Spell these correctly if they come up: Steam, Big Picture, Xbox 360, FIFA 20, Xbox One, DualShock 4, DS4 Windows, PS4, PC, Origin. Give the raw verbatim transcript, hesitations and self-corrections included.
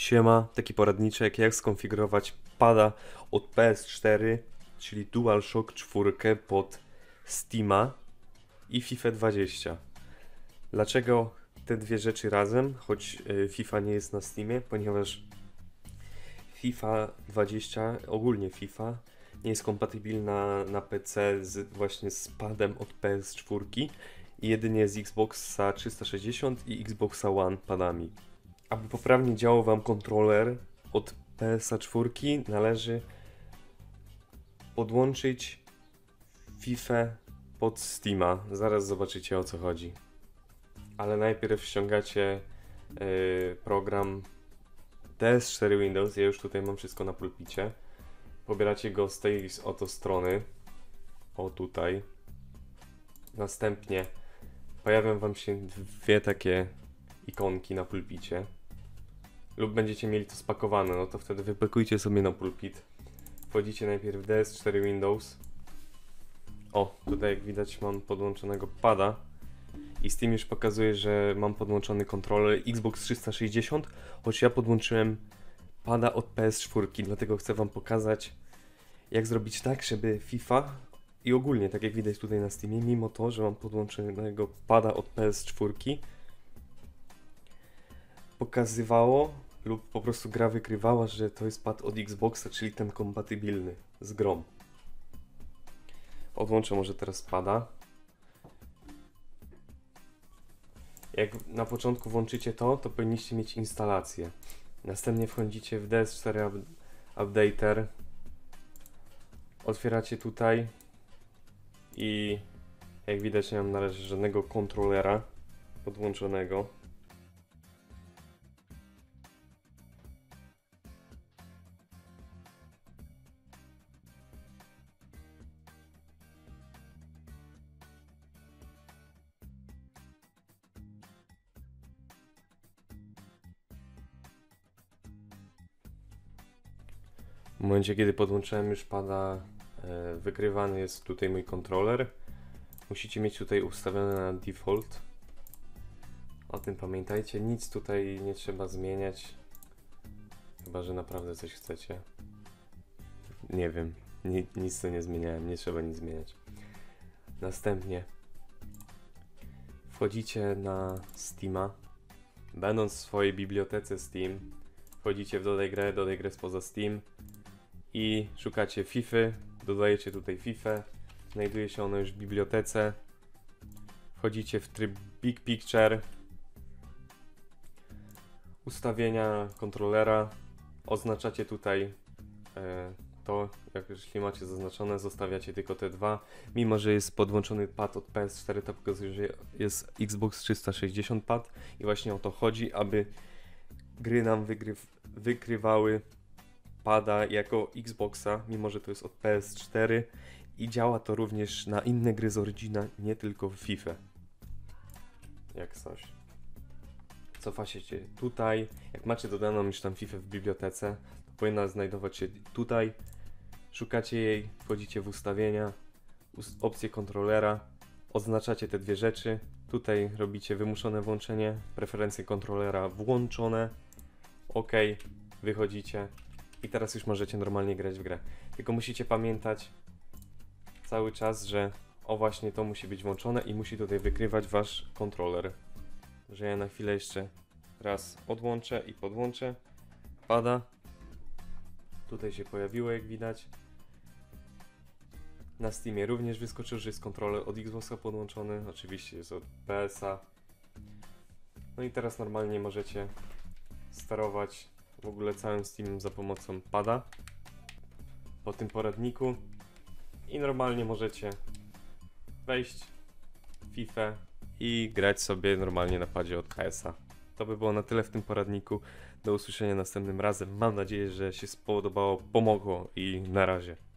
Siema, taki poradniczek jak skonfigurować pada od P S cztery, czyli DualShock cztery pod Steama i FIFA dwadzieścia. Dlaczego te dwie rzeczy razem, choć FIFA nie jest na Steamie? Ponieważ FIFA dwadzieścia, ogólnie FIFA, nie jest kompatybilna na P C z, właśnie z padem od P S cztery i jedynie z Xboxa trzysta sześćdziesiąt i Xboxa One padami. Aby poprawnie działał Wam kontroler od P S cztery, należy podłączyć FIFA pod Steama. Zaraz zobaczycie, o co chodzi. Ale najpierw ściągacie yy, program D S cztery Windows. Ja już tutaj mam wszystko na pulpicie. Pobieracie go z tej oto strony. O, tutaj. Następnie pojawią Wam się dwie takie ikonki na pulpicie. Lub będziecie mieli to spakowane, no to wtedy wypakujcie sobie na pulpit. Wchodzicie najpierw w D S cztery Windows. O, tutaj jak widać mam podłączonego pada. I Steam już pokazuje, że mam podłączony kontroler Xbox trzysta sześćdziesiąt, choć ja podłączyłem pada od P S cztery, dlatego chcę Wam pokazać, jak zrobić tak, żeby FIFA i ogólnie, tak jak widać tutaj na Steamie, mimo to, że mam podłączonego pada od P S cztery, pokazywało lub po prostu gra wykrywała, że to jest pad od Xboxa, czyli ten kompatybilny z grą. Odłączę może teraz pada. Jak na początku włączycie to, to powinniście mieć instalację. Następnie wchodzicie w D S cztery Updater. Otwieracie tutaj i jak widać nie mam na razie żadnego kontrolera podłączonego. W momencie, kiedy podłączyłem już pada, wykrywany jest tutaj mój kontroler. Musicie mieć tutaj ustawione na default. O tym pamiętajcie, nic tutaj nie trzeba zmieniać. Chyba że naprawdę coś chcecie. Nie wiem, ni nic tu nie zmieniałem, nie trzeba nic zmieniać. Następnie wchodzicie na Steama. Będąc w swojej bibliotece Steam, wchodzicie w dodaj grę, dodaj grę spoza Steam. I szukacie FIFA, dodajecie tutaj FIFA, znajduje się ono już w bibliotece. Wchodzicie w tryb Big Picture, ustawienia kontrolera, oznaczacie tutaj e, to, jak już macie zaznaczone, zostawiacie tylko te dwa. Mimo że jest podłączony pad od P S cztery, to pokazuje, że jest Xbox trzysta sześćdziesiąt pad i właśnie o to chodzi, aby gry nam wygryw wykrywały pada jako Xboxa, mimo że to jest od P S cztery i działa to również na inne gry z Origina, nie tylko w FIFA. Jak coś. Cofacie się tutaj, jak macie dodaną już tam FIFA w bibliotece, to powinna znajdować się tutaj. Szukacie jej, wchodzicie w ustawienia, opcję kontrolera, oznaczacie te dwie rzeczy. Tutaj robicie wymuszone włączenie, preferencje kontrolera włączone, OK, wychodzicie. I teraz już możecie normalnie grać w grę. Tylko musicie pamiętać cały czas, że o właśnie to musi być włączone i musi tutaj wykrywać Wasz kontroler. Że ja na chwilę jeszcze raz odłączę i podłączę. Pada. Tutaj się pojawiło, jak widać. Na Steamie również wyskoczyło, że jest kontroler od Xboxa podłączony. Oczywiście jest od P S a. No i teraz normalnie możecie sterować w ogóle całym Steamem za pomocą pada po tym poradniku i normalnie możecie wejść w FIFA i grać sobie normalnie na padzie od P S a. To by było na tyle w tym poradniku. Do usłyszenia następnym razem. Mam nadzieję, że się spodobało, pomogło i na razie.